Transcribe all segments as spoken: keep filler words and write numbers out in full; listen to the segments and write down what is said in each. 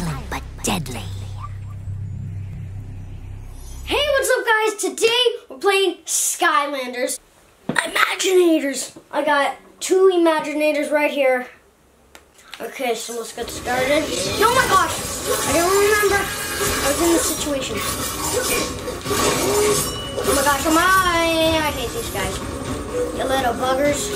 silent but deadly. Hey, what's up guys? Today we're playing Skylanders. Imaginators. I got two Imaginators right here. Okay, so let's get started. Oh my gosh! I don't remember. I was in this situation. Oh my gosh, oh my, I hate these guys. You little buggers.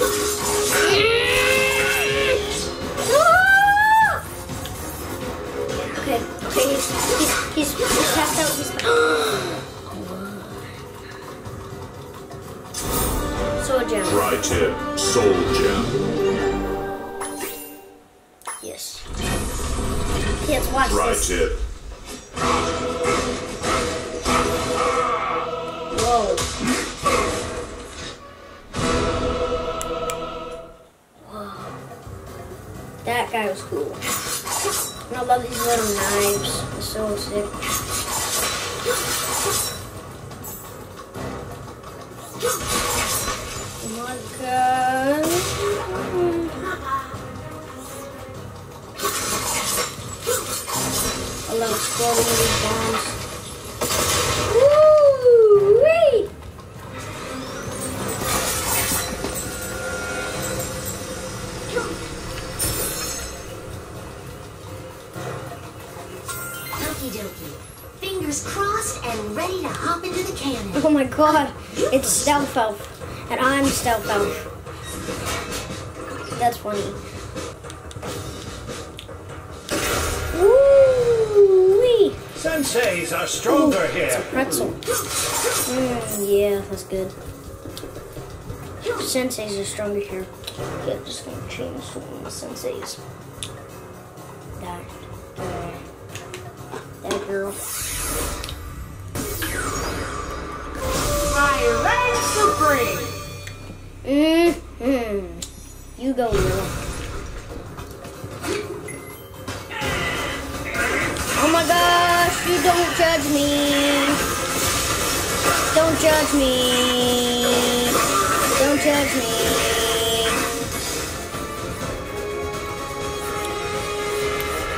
Okay, okay, he's, he's, he's, he's passed out, he's passed out. Soul Gem. Tri-tip, Soul Gem. Yes. Kids, watch this. Tri-tip. Whoa. Whoa. That guy was cool. I love these little knives. They're so sick. Oh my god. I love exploding these bombs. Woo! Wee! Fingers crossed and ready to hop into the cannon. Oh my god, it's Stealth Elf. And I'm Stealth Elf. That's funny. Woo-wee. Senseis are stronger. Ooh, here. It's a pretzel. Mm, yeah, that's good. Senseis are stronger here. Yeah, I'm just gonna change to one of the Senseis. That. Uh, That girl. My legs supreme. Mm-hmm. You go, girl. Oh my gosh, you don't judge me. Don't judge me. Don't judge me.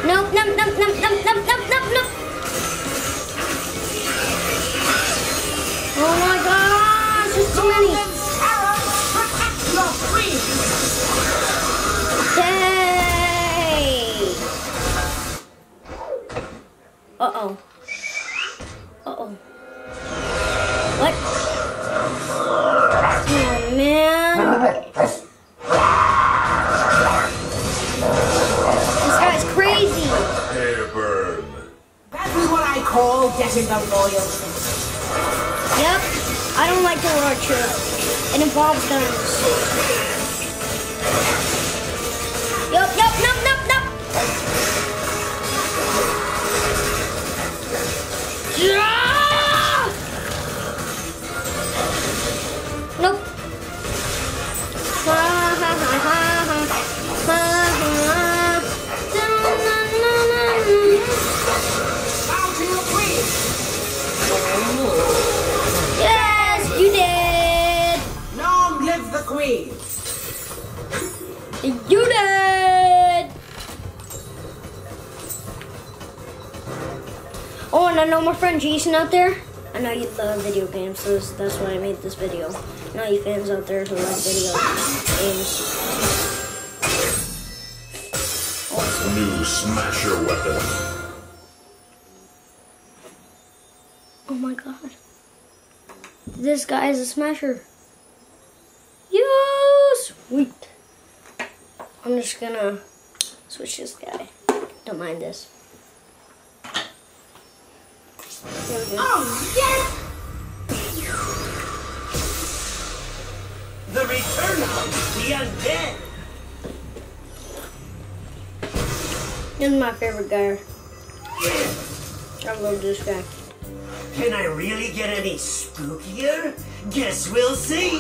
No, no, no, no, no, no, no, no, no. Oh my gosh, there's too many. Yay! Uh-oh. Uh-oh. What? Oh, man. Call getting a royal. Yep, I don't like the war trip. It involves guns. Yup, yup, yup, yup, yup. Yeah! Nope. Ha ha ha ha ha ha ha. Yes, you did! Long live the Queen! You did! Oh, and I know my friend Jason out there. I know you love video games, so that's why I made this video. I know you fans out there who love video games. Awesome. New Smasher weapon. Oh my god. This guy is a Smasher. Yo, sweet. I'm just gonna switch this guy. Don't mind this. There we go. Oh, yes! The return of the undead. This is my favorite guy. I love this guy. Can I really get any spookier? Guess we'll see.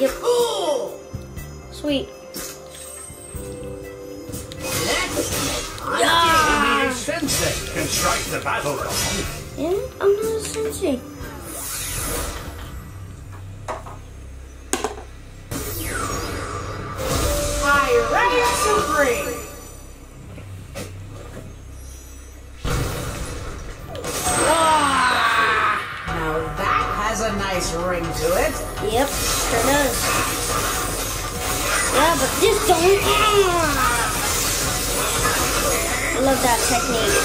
Yep. Cool. Sweet. Let's get on. Yeah. Sensei can strike the battle round. Yeah, I'm not a sensei. has a nice ring to it. Yep, sure does. Yeah, but this don't. I love that technique.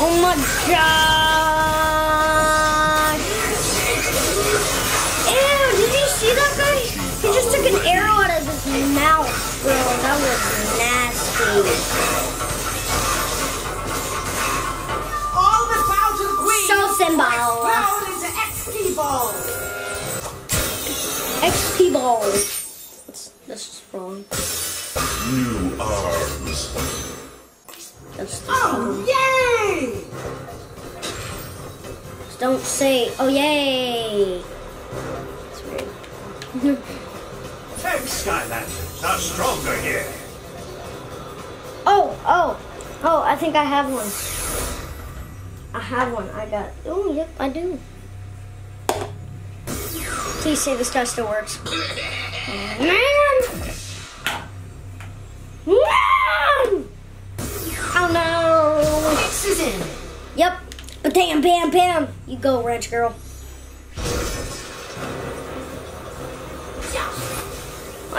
Oh my gosh! Ew, did you see that guy? He just took an arrow out of his mouth, bro. That was nasty. Ball. Wow, it is an X P ball. X P ball. That's, that's wrong. New arms. That's oh, yay! Just don't say, oh, yay. That's weird. Tech Skylanders are stronger here. Oh, oh, oh, I think I have one. I have one. I got. Oh, yep, I do. Please say this guy still works. Man! Man! Oh no! X is in. Yep. But damn, bam, bam. You go, wrench girl.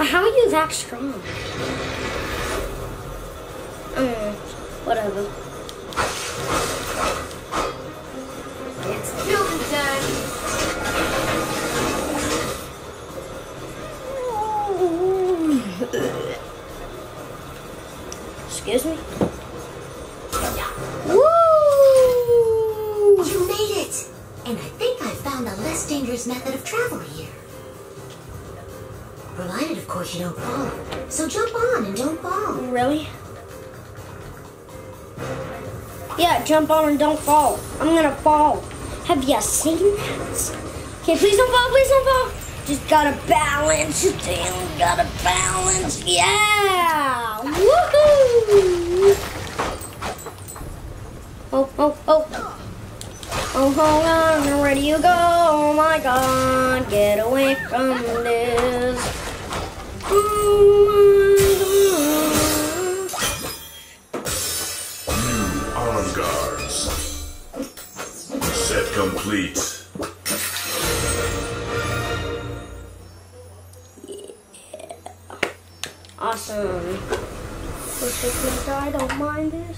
How are you that strong? Mm, whatever. It's building time. Excuse me. Yeah. Woo! You made it! And I think I found a less dangerous method of travel here. Provided, of course, you don't fall. So jump on and don't fall. Really? Yeah, jump on and don't fall. I'm gonna fall. Have you seen that? Okay, please don't fall, please don't fall. Just gotta balance, damn, gotta balance. Yeah! Woohoo! Oh, oh, oh. Oh, hold on, where do you go? Oh my god, get away from this. New arm guards. Set complete. Yeah. Awesome. Which guy I don't mind this.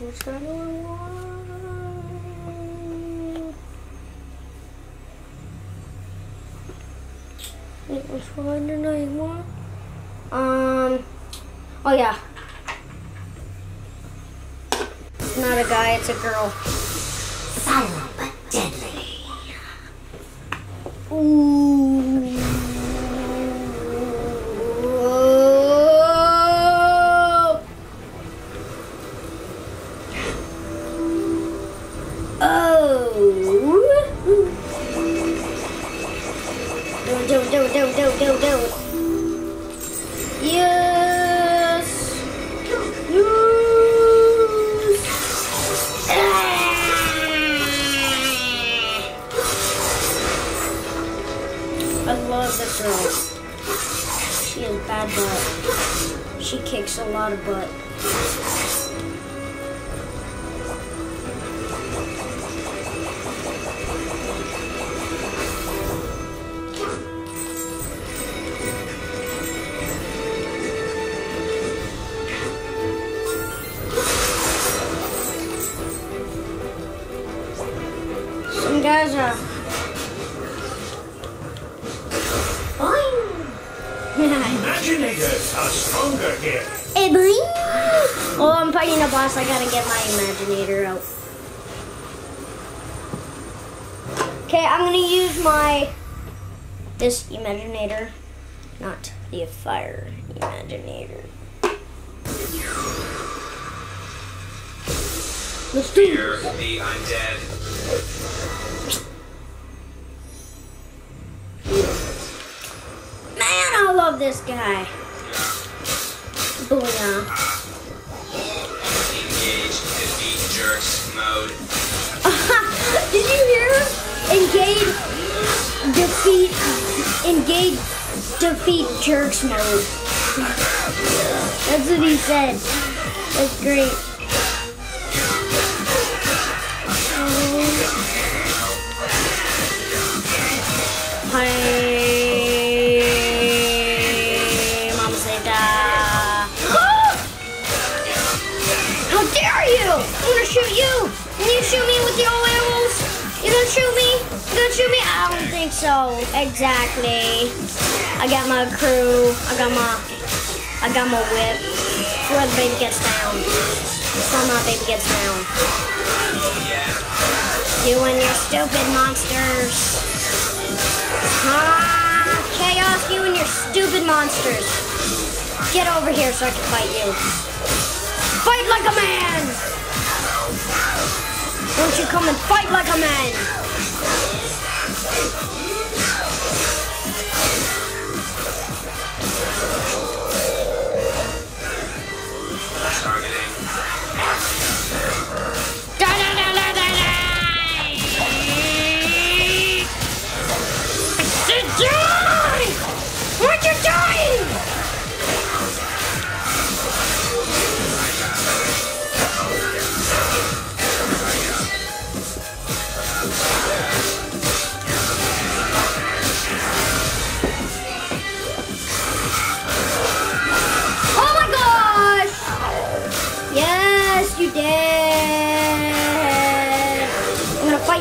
Which guy do I want? Which one do I want? Um. Oh yeah. It's not a guy. It's a girl. Silent but deadly. Ooh. Oh. Do do do do do do do. Yes. Yes. Ah. This girl. She has a bad butt. She kicks a lot of butt. Some guys are Imaginators are stronger here. Hey, oh, I'm fighting a boss. I gotta get my Imaginator out. Okay, I'm gonna use my this Imaginator, not the fire Imaginator. Let's do it. Fear me, I'm dead. Love this guy. Booyah. Engage defeat jerks mode. Did you hear him? Engage defeat engage defeat jerks mode. That's what he said. That's great. I'm gonna shoot you! Can you shoot me with your arrows? You gonna shoot me? You gonna shoot me? I don't think so. Exactly. I got my crew. I got my I got my whip. It's where the baby gets down. It's where my baby gets down. You and your stupid monsters. Ah, chaos, you and your stupid monsters. Get over here so I can fight you. Fight like a man! Don't you come and fight like a man! Da, da, da, da, da, da. Die! What you doing?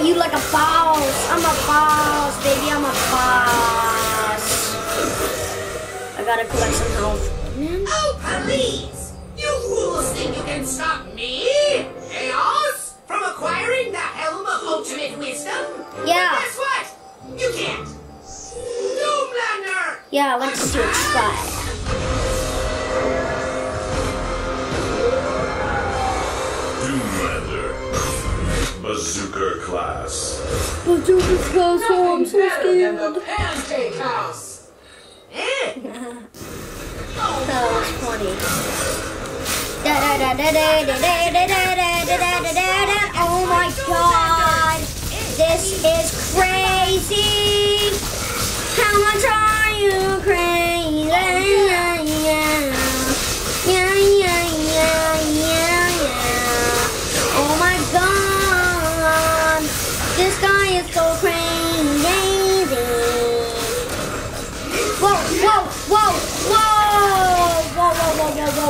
You like a boss. I'm a boss, baby. I'm a boss. I gotta collect some health. Oh, please! You fools think you can stop me, Chaos, from acquiring the Helm of Ultimate Wisdom? Yeah. But guess what? You can't. Doomlander! Yeah, let's do it. Try. Bazooka class. Bazooka class, oh, I'm so scared. Nothing better than the pancake house. Eh? Oh, that was funny. Oh my god. This is crazy. How much are you crazy? Yeah, yeah, yeah, yeah, yeah, yeah. Oh my god. This guy is so crazy. Whoa, whoa, whoa, whoa, whoa, whoa, whoa, whoa, whoa,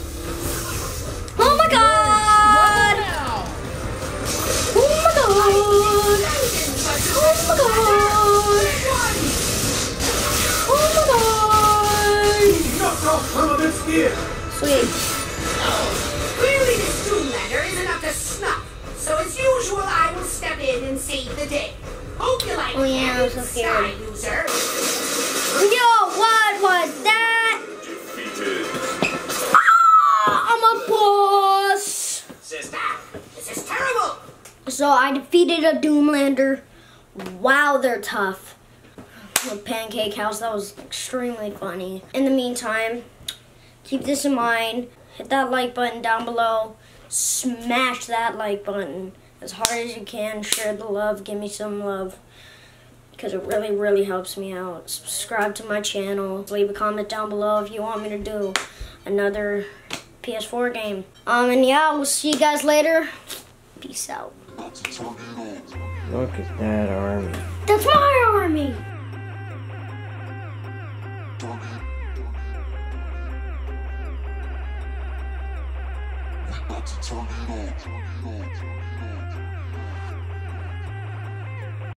Oh my god! Oh my god! Oh my god! Oh my god! Sweet. Clearly this Doomlander isn't up to snuff, so as usual I will step in and save the day. Hope you like me, Sky Loser. Yo, what was that? Defeated. Ah, I'm a boss. Sister, this is terrible. So I defeated a Doomlander. Wow, they're tough. The pancake house, that was extremely funny. In the meantime, keep this in mind. Hit that like button down below. Smash that like button as hard as you can. Share the love. Give me some love, because it really, really helps me out. Subscribe to my channel. Leave a comment down below if you want me to do another P S four game. Um, and yeah, we'll see you guys later. Peace out. Look at that army. That's my army! Tornado. Tornado. Tornado. Tornado.